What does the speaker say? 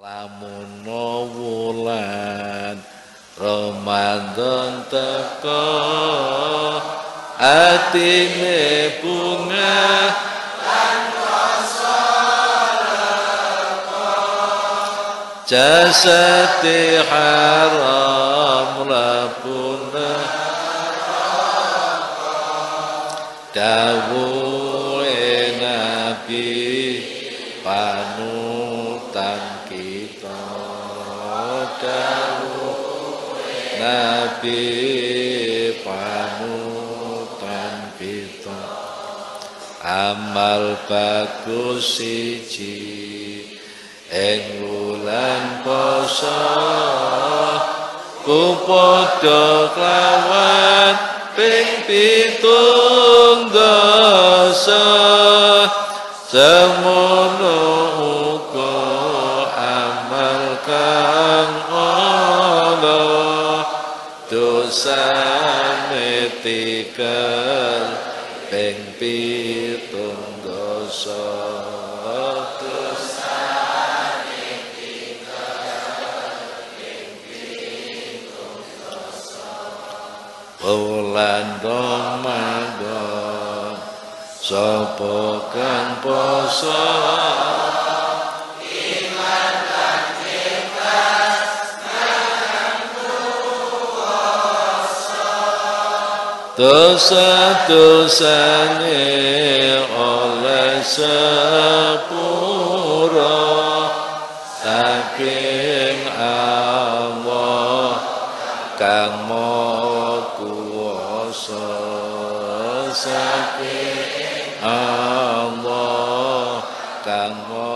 Lamun wulan Ramadan teko atine bunga lan rasa lega jasate haram labuna dawuhe Nabi panutan Nabi panutan kita amal bagus siji ing wulan poso ku padha kelawan ping pitung dasa semono uga amal kang dosane tikel ping pitung dosa dosane tikel ping pitung dosa wulan Ramadan sapa kang poso dosa-dosane oleh sepura saking Allah kang maha kuwasa saking Allah kang